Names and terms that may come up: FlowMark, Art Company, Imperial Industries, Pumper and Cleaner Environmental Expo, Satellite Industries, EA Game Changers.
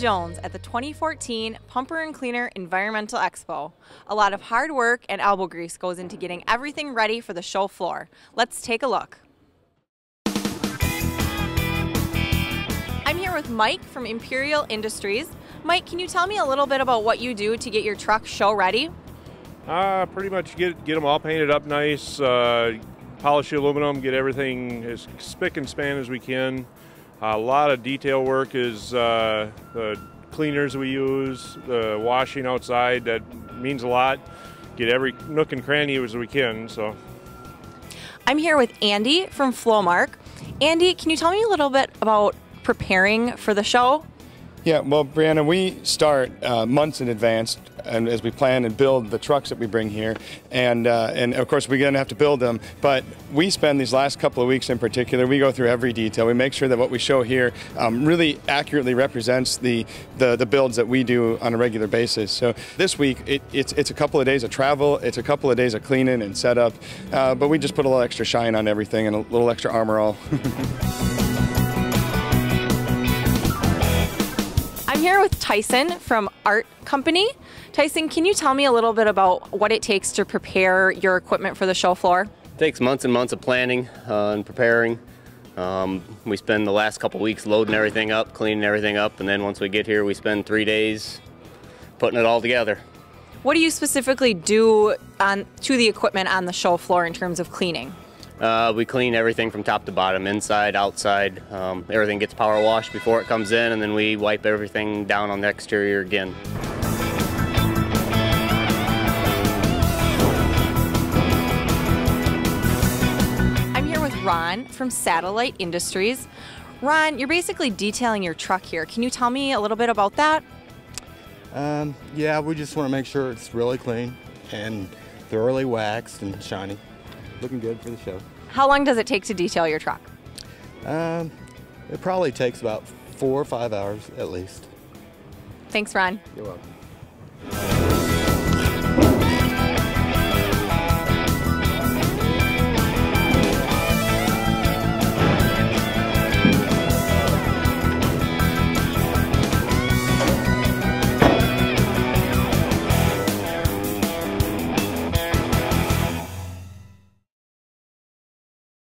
Jones at the 2014 Pumper and Cleaner Environmental Expo. A lot of hard work and elbow grease goes into getting everything ready for the show floor. Let's take a look. I'm here with Mike from Imperial Industries. Mike, can you tell me a little bit about what you do to get your truck show ready? Pretty much get them all painted up nice, polish the aluminum, get everything as spick and span as we can. A lot of detail work is the cleaners we use, the washing outside. That means a lot. Get every nook and cranny as we can. So, I'm here with Andy from FlowMark. Andy, can you tell me a little bit about preparing for the show? Yeah, well, Brianna, we start months in advance, and as we plan and build the trucks that we bring here, and of course we're going to have to build them. But we spend these last couple of weeks in particular. We go through every detail. We make sure that what we show here really accurately represents the builds that we do on a regular basis. So this week it's a couple of days of travel. It's a couple of days of cleaning and setup. But we just put a little extra shine on everything and a little extra armor all. I'm here with Tyson from Art Company. Tyson, can you tell me a little bit about what it takes to prepare your equipment for the show floor? It takes months and months of planning and preparing. We spend the last couple weeks loading everything up, cleaning everything up, and then once we get here we spend 3 days putting it all together. What do you specifically do to the equipment on the show floor in terms of cleaning? We clean everything from top to bottom, inside, outside. Everything gets power washed before it comes in, and then we wipe everything down on the exterior again. I'm here with Ron from Satellite Industries. Ron, you're basically detailing your truck here. Can you tell me a little bit about that? Yeah, we just want to make sure it's really clean and thoroughly waxed and shiny. Looking good for the show. How long does it take to detail your truck? It probably takes about 4 or 5 hours at least. Thanks, Ron. You're welcome.